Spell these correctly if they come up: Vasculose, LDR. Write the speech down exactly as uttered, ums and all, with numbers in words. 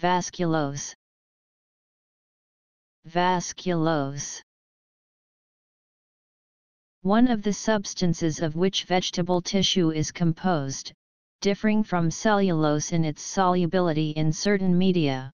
Vasculose. Vasculose. One of the substances of which vegetable tissue is composed, differing from cellulose in its solubility in certain media.